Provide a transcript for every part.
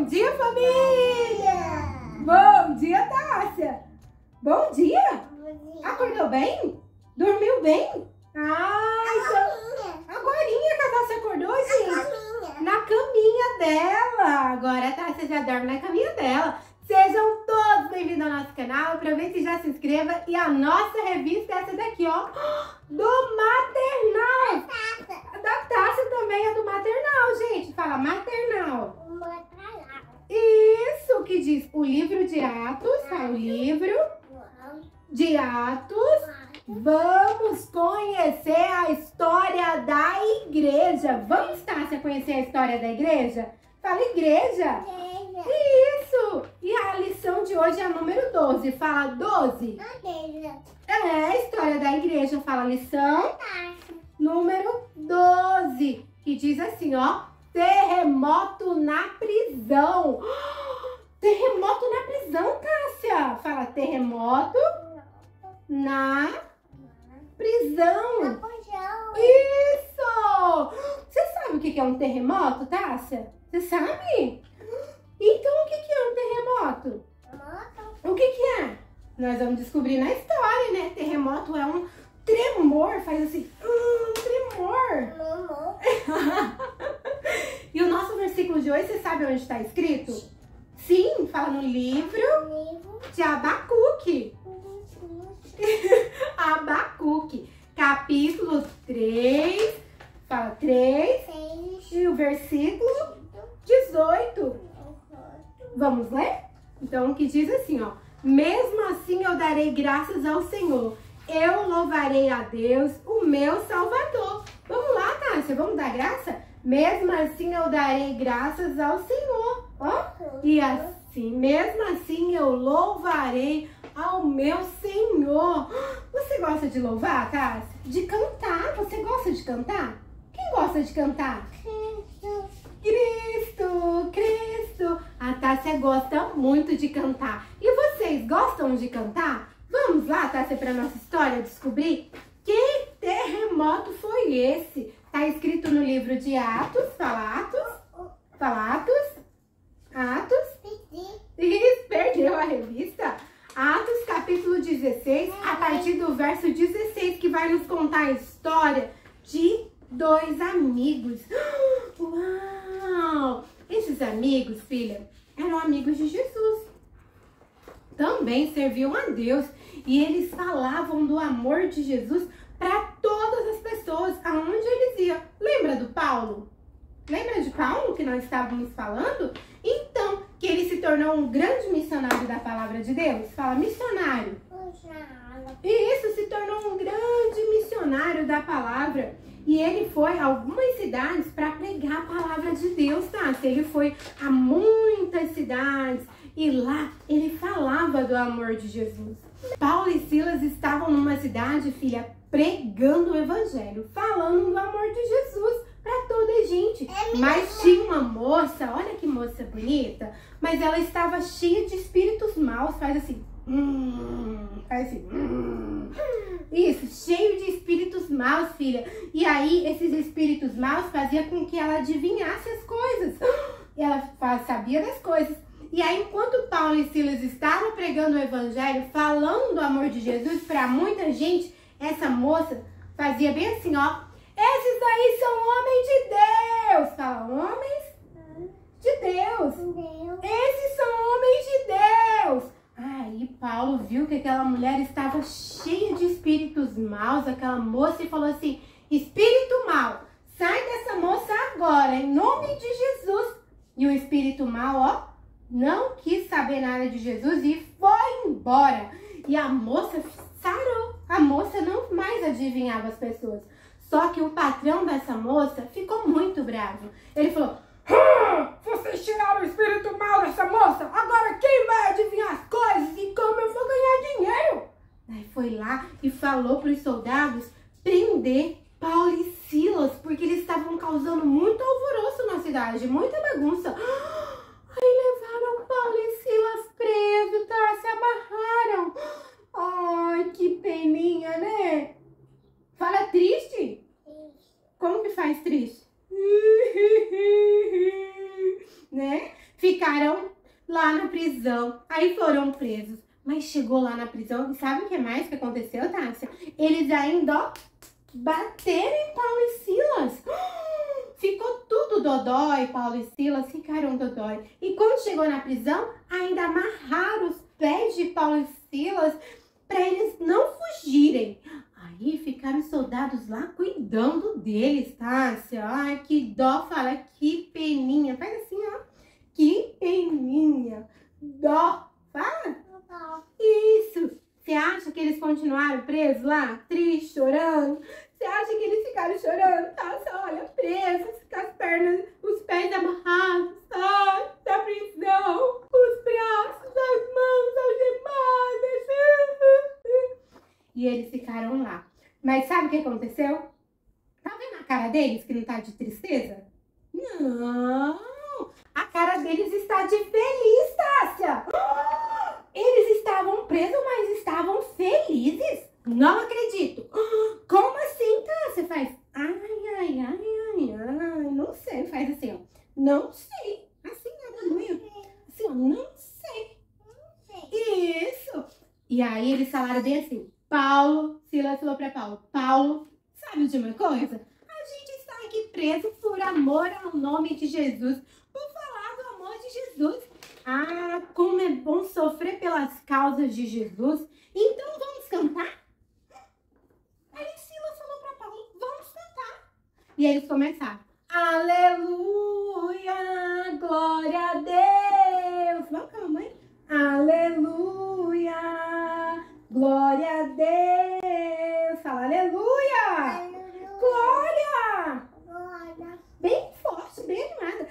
Bom dia, família! Bom dia, Tássia! Bom dia! Acordou bem? Dormiu bem? Ai, então... Agorinha que a Tássia acordou, gente? Na caminha dela! Agora a Tássia já dorme na caminha dela. Sejam todos bem-vindos ao nosso canal. Aproveita e já se inscreva. E a nossa revista é essa daqui, ó. Do maternal. Da Tássia também é do maternal, gente. Fala maternal. Isso, que diz o livro de Atos, tá? O livro de Atos. Vamos conhecer a história da igreja. Vamos, Tássia, conhecer a história da igreja? Fala igreja. Isso. E a lição de hoje é a número 12. Fala 12. É a história da igreja. Fala lição número 12, que diz assim, ó. Terremoto na prisão. Terremoto na prisão, Tássia. Fala terremoto na prisão. Isso! Você sabe o que é um terremoto, Tássia? Você sabe? Então, o que é um terremoto? O que é? Nós vamos descobrir na história, né? Terremoto é um tremor, faz assim, tremor. E o nosso versículo de hoje, você sabe onde está escrito? Sim, fala no livro de Abacuque. Abacuque, capítulo 3, fala 3, e o versículo 18. Vamos ler? Então, que diz assim, ó. Mesmo assim eu darei graças ao Senhor. Eu louvarei a Deus, o meu Salvador. Vamos lá, Tássia, vamos dar graça? Mesmo assim eu darei graças ao Senhor. Ó, e assim, mesmo assim eu louvarei ao meu Senhor. Você gosta de louvar, Tássia? De cantar, você gosta de cantar? Quem gosta de cantar? Cristo, Cristo. A Tássia gosta muito de cantar. E vocês gostam de cantar? Vamos lá, Tássia, para nossa história descobrir que terremoto foi esse. Tá escrito no livro de Atos. Fala Atos. Fala Atos. Atos. Isso, perdeu a revista. Atos, capítulo 16, a partir do verso 16, que vai nos contar a história de dois amigos. Uau! Esses amigos, filha, eram amigos de Jesus. Também serviam a Deus. E eles falavam do amor de Jesus para todas as pessoas, aonde eles iam. Lembra do Paulo? Lembra de Paulo, que nós estávamos falando? Então, que ele se tornou um grande missionário da palavra de Deus. Fala, missionário. E isso, se tornou um grande missionário da palavra. E ele foi a algumas cidades para pregar a palavra de Deus, tá? Ele foi a muitas cidades e lá ele falava do amor de Jesus. Paulo e Silas estavam numa cidade, filha, pregando o evangelho, falando do amor de Jesus para toda a gente. Mas tinha uma moça, olha que moça bonita, mas ela estava cheia de espíritos maus, faz assim... faz assim... Isso, cheio de espíritos maus, filha. E aí, esses espíritos maus faziam com que ela adivinhasse as coisas. Ela sabia das coisas. E aí, enquanto Paulo e Silas estavam pregando o evangelho, falando do amor de Jesus para muita gente, essa moça fazia bem assim, ó. Esses daí são homens de Deus. Fala, homens de Deus. Esses são homens de Deus. Aí Paulo viu que aquela mulher estava cheia de espíritos maus, aquela moça, e falou assim, espírito mau, sai dessa moça agora, em nome de Jesus. E o espírito mau, ó, não quis saber nada de Jesus e foi embora. E a moça sarou, a moça não mais adivinhava as pessoas. Só que o patrão dessa moça ficou muito bravo. Ele falou... Vocês tiraram o espírito mal dessa moça, agora quem vai adivinhar as coisas e como eu vou ganhar dinheiro? Aí foi lá e falou para os soldados prender Paulo e Silas, porque eles estavam causando muito alvoroço na cidade, muita bagunça. Aí levaram Paulo e Silas preso, tá? Se amarraram. Ai, que peninha, né? Fala triste? Como que faz triste? Né? ficaram lá na prisão, aí foram presos. Mas chegou lá na prisão, e sabe o que mais que aconteceu, Tássia? Eles ainda, ó, bateram em Paulo e Silas. Ficou tudo dodói, Paulo e Silas ficaram dodói. E quando chegou na prisão, ainda amarraram os pés de Paulo e Silas para eles não fugirem. Aí ficaram os soldados lá cuidando deles, Tássia. Ai, que dó, fala, que peninha. Faz assim, ó. Que peninha. Dó. Fala. Isso. Você acha que eles continuaram presos lá? Triste, chorando? Você acha que eles ficaram chorando? Tássia, olha, presos, com as pernas, os pés amarrados, sai da prisão, os braços, as mãos algemadas. E eles ficaram lá. Mas sabe o que aconteceu? Tá vendo a cara deles que não tá de tristeza? Não! A cara deles está de feliz, Tássia! Eles estavam presos, mas estavam felizes? Não acredito! Como assim, Tássia? Faz... Ai, não sei. Faz assim, ó. Não sei. Assim, ó. Assim, ó. Não sei. Isso! E aí, eles falaram bem assim. Paulo, Silas falou pra Paulo. Paulo, sabe de uma coisa? A gente está aqui preso por amor ao nome de Jesus. Por falar do amor de Jesus. Ah, como é bom sofrer pelas causas de Jesus. Então, vamos cantar? Aí Silas falou pra Paulo, vamos cantar. E eles começaram. Aleluia, glória a Deus. Vamos, calma, hein? Aleluia, glória a Deus. Fala, aleluia. Aleluia. Glória. Glória. Bem forte, bem animada.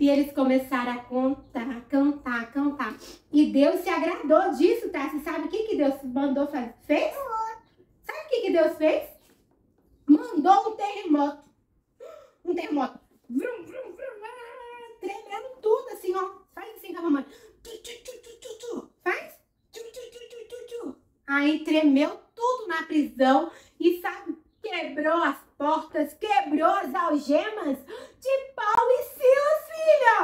E eles começaram a contar, cantar, cantar. E Deus se agradou disso, tá? Você sabe o que Deus mandou fazer? Fez? Sabe o que Deus fez? Mandou um terremoto. Um terremoto. Vrum, vrum, vrum. Tremendo tudo assim, ó. Faz assim com a mamãe. Faz. Aí tremeu tudo na prisão. E sabe, quebrou as portas, quebrou as algemas de Paulo e Silas, filha!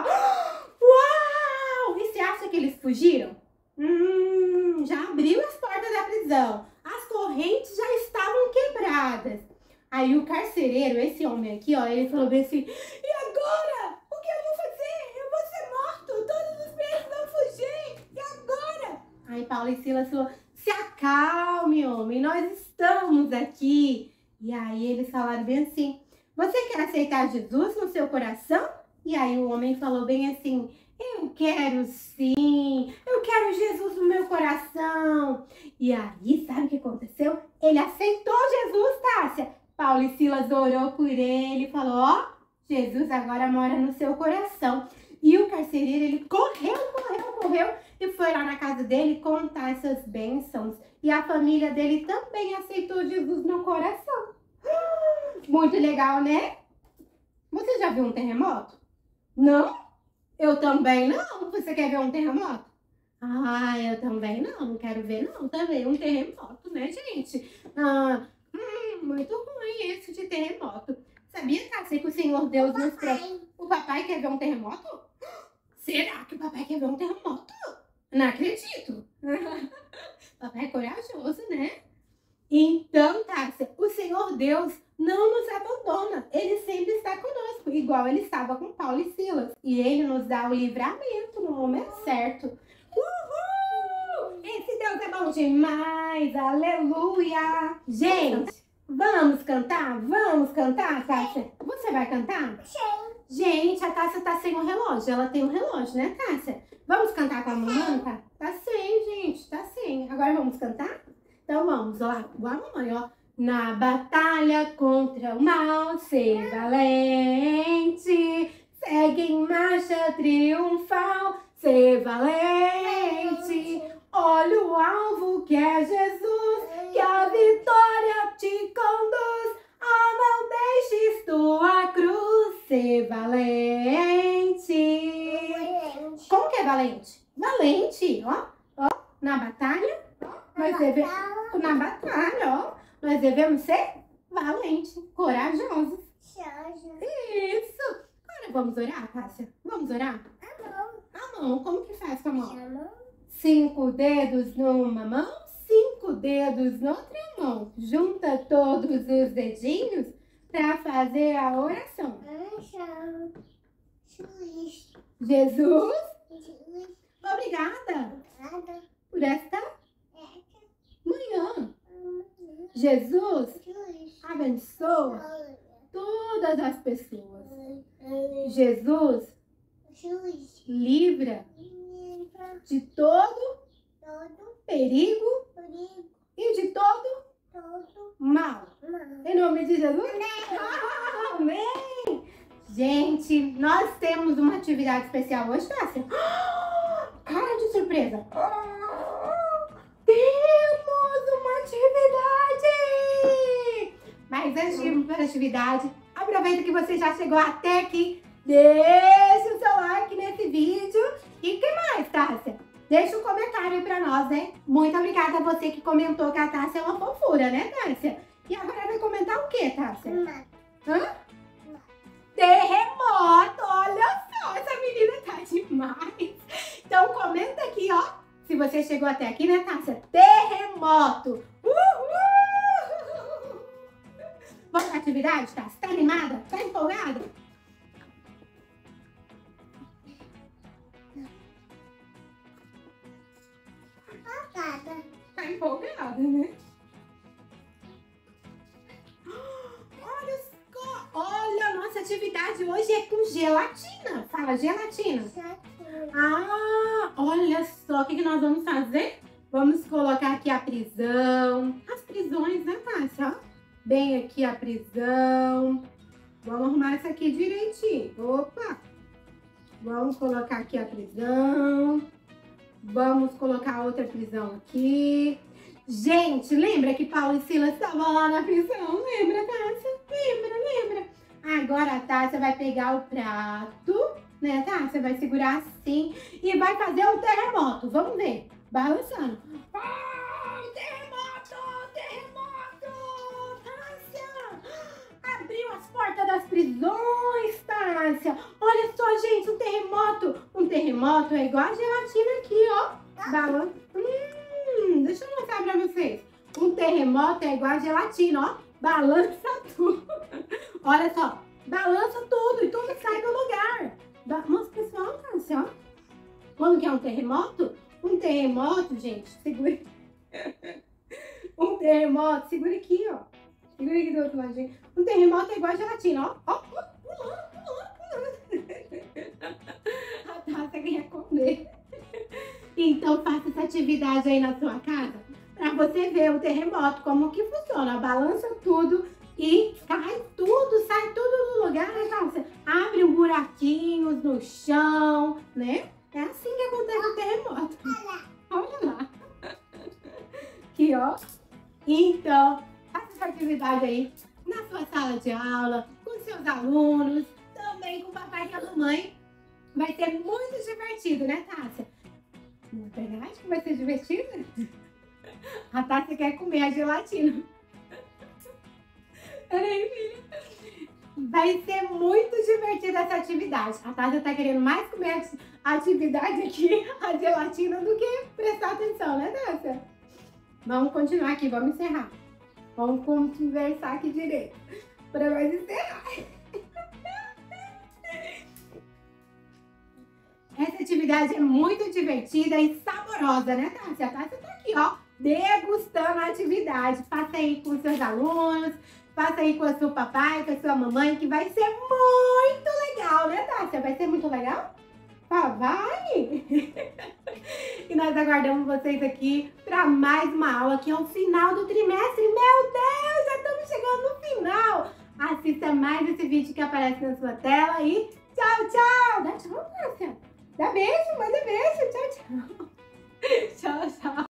Uau! E você acha que eles fugiram? Já abriu as portas da prisão. As correntes já estavam quebradas. Aí o carcereiro, esse homem aqui, ó, ele falou bem assim, e agora? O que eu vou fazer? Eu vou ser morto! Todos os presos vão fugir! E agora? Aí Paulo e Silas falou, se acalme, homem, nós estamos aqui. E aí eles falaram bem assim, você quer aceitar Jesus no seu coração? E aí o homem falou bem assim, eu quero sim, eu quero Jesus no meu coração. E aí, sabe o que aconteceu? Ele aceitou Jesus, Tássia. Paulo e Silas orou por ele, falou, ó, Jesus agora mora no seu coração. E o carcereiro, ele correu e foi lá na casa dele contar essas bênçãos. E a família dele também aceitou Jesus no coração. Muito legal, né? Você já viu um terremoto? Não? Eu também não. Você quer ver um terremoto? Ah, eu também não. Não quero ver não também um terremoto, né, gente? Ah, muito ruim isso de terremoto. Sabia, Tássia, que o Senhor Deus nos trouxe... O papai quer ver um terremoto? Será que o papai quer ver um terremoto? Não acredito. Papai é corajoso, né? Então, Tássia, o Senhor Deus não nos abandona. Ele sempre está conosco, igual ele estava com Paulo e Silas. E ele nos dá o livramento no momento certo. Uhul! Esse Deus é bom demais. Aleluia! Gente... Vamos cantar? Vamos cantar, Tássia? Você vai cantar? Sim. Gente, a Tássia tá sem o relógio. Ela tem um relógio, né, Tássia? Vamos cantar com a mamãe? Tá sem, gente. Tá sem. Agora vamos cantar? Então vamos lá. Igual a mamãe, ó. Na batalha contra o mal, ser valente. Segue em marcha triunfal, ser valente. Olha o alvo que é Jesus, que a vitória te conduz. Ah, não deixes tua cruz, ser valente. Como que é valente? Valente, ó, ó, na batalha, ó, nós devemos ser valentes, corajosos. Isso. Agora vamos orar, Tássia? Vamos orar? A mão. Como que faz com a mão? 5 dedos numa mão, 5 dedos na outra mão. Junta todos os dedinhos para fazer a oração. Jesus, obrigada por esta manhã. Jesus, abençoa todas as pessoas. Jesus, livra de todo perigo e de todo mal. Em nome de Jesus. Amém. Gente, nós temos uma atividade especial hoje, Tássia. Cara de surpresa. Temos uma atividade. Mas antes de ir para a atividade, aproveita que você já chegou até aqui. Deixa o seu like nesse vídeo. E o que mais, Tássia? Deixa um comentário aí pra nós, né? Muito obrigada a você que comentou que a Tássia é uma fofura, né, Tássia? E agora vai comentar o quê, Tássia? Hã? Terremoto! Olha só, essa menina tá demais! Então comenta aqui, ó. Se você chegou até aqui, né, Tássia? Terremoto! Uhul! Vamos pra atividade, Tássia? Tá animada? Tá empolgada? Tá empolgada, né? Olha, a nossa atividade hoje é com gelatina. Fala, gelatina. Ah, olha só. O que nós vamos fazer? Vamos colocar aqui a prisão. As prisões, né, Tássia? Bem aqui a prisão. Vamos arrumar isso aqui direitinho. Opa! Vamos colocar aqui a prisão. Vamos colocar outra prisão aqui. Gente, lembra que Paulo e Silas estavam lá na prisão? Lembra, Tássia? Lembra? Agora a Tássia vai pegar o prato, né, Tássia? Vai segurar assim e vai fazer um terremoto. Vamos ver. Balançando. Ah, terremoto! Terremoto! Tássia! Abriu as portas das prisões, Tássia! Olha só, gente, um terremoto! Um terremoto é igual a gelatina aqui, ó. Balança. Deixa eu mostrar pra vocês. Um terremoto é igual a gelatina, ó. Balança tudo. Olha só. Balança tudo e tudo sai do lugar. Mas, pessoal, Tássia, ó. Quando que é um terremoto? Um terremoto, gente, segura. Um terremoto, segura aqui, ó. Segura aqui do outro lado, gente. Um terremoto é igual a gelatina, ó. Ó, a Tássia quer comer. Então faça essa atividade aí na sua casa para você ver o terremoto, como que funciona. Balança tudo e sai tudo do lugar, né, Tássia? Abre um buraquinhos no chão, né? É assim que acontece o terremoto. Olha lá. Aqui, ó. Então, faça essa atividade aí na sua sala de aula, com seus alunos, também com o papai e com a mamãe. Vai ser muito divertido, né, Tássia? Não tem nada que vai ser divertido? A Tássia quer comer a gelatina. Peraí, filha. Vai ser muito divertida essa atividade. A Tássia tá querendo mais comer a atividade aqui, a gelatina, do que prestar atenção, né, Tássia? Vamos continuar aqui, vamos encerrar. Vamos conversar aqui direito. Para nós encerrar. Essa atividade é muito divertida e saborosa, né, Tássia? A Tássia tá aqui, ó, degustando a atividade. Faça aí com seus alunos, faça aí com o seu papai, com a sua mamãe, que vai ser muito legal, né, Tássia? Vai ser muito legal? Ah, vai! E nós aguardamos vocês aqui para mais uma aula, que é o final do trimestre. Meu Deus, já estamos chegando no final! Assista mais esse vídeo que aparece na sua tela e tchau, tchau! Dá tchau, Tássia! Dá beijo, manda beijo! Tchau, tchau! Tchau, tchau!